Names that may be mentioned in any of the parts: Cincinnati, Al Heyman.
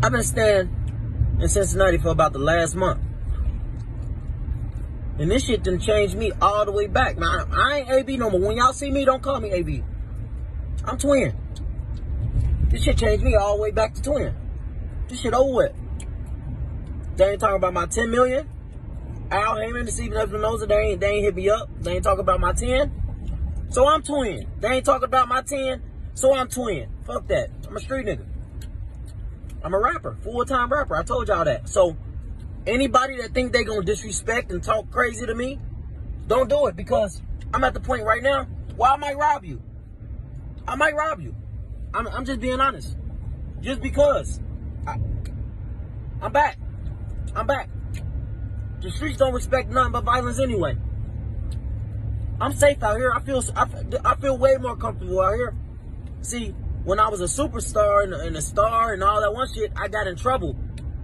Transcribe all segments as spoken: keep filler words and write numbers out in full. I've been staying in Cincinnati for about the last month. And this shit done changed me all the way back. Now, I ain't A B no more. When y'all see me, don't call me A B. I'm Twin. This shit changed me all the way back to Twin. This shit over with. They ain't talking about my ten million. Al Heyman, this evening up the nose, they ain't, they ain't hit me up. They ain't talking about my ten. So I'm Twin. They ain't talking about my ten. So I'm Twin. Fuck that. I'm a street nigga. I'm a rapper. Full-time rapper. I told y'all that. So anybody that think they gonna disrespect and talk crazy to me, don't do it, because I'm at the point right now where I might rob you. I might rob you. I'm, I'm just being honest. Just because. I, I'm back. I'm back. The streets don't respect nothing but violence anyway. I'm safe out here. I feel I, I feel way more comfortable out here. See, when I was a superstar and, and a star and all that one shit, I got in trouble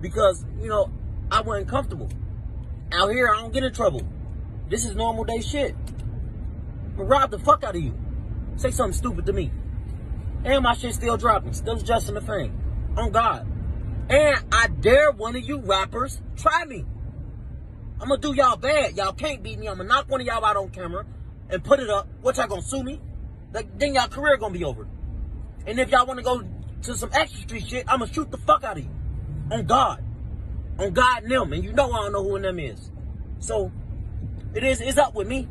because, you know, I wasn't comfortable. Out here, I don't get in trouble. This is normal day shit. But rob the fuck out of you. Say something stupid to me. And my shit still dropping. Still just in the thing. On God. And I dare one of you rappers try me. I'm going to do y'all bad. Y'all can't beat me. I'm going to knock one of y'all out on camera and put it up. What, y'all going to sue me? Like, then y'all career going to be over. And if y'all want to go to some extra street shit, I'm going to shoot the fuck out of you. On God. On God and them, and you know I don't know who and them is. So, it is, it's up with me.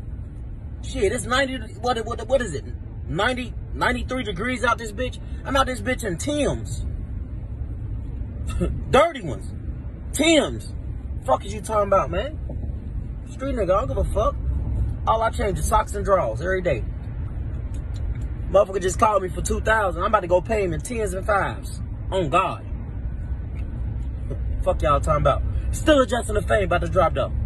Shit, it's ninety, what, what, what is it? ninety, ninety-three degrees out this bitch. I'm out this bitch in Tim's. Dirty ones. Tim's. Fuck is you talking about, man? Street nigga, I don't give a fuck. All I change is socks and drawers every day. Motherfucker just called me for two thousand. I'm about to go pay him in tens and fives. On God. Fuck y'all talking about. Still adjusting the fame, about to drop though.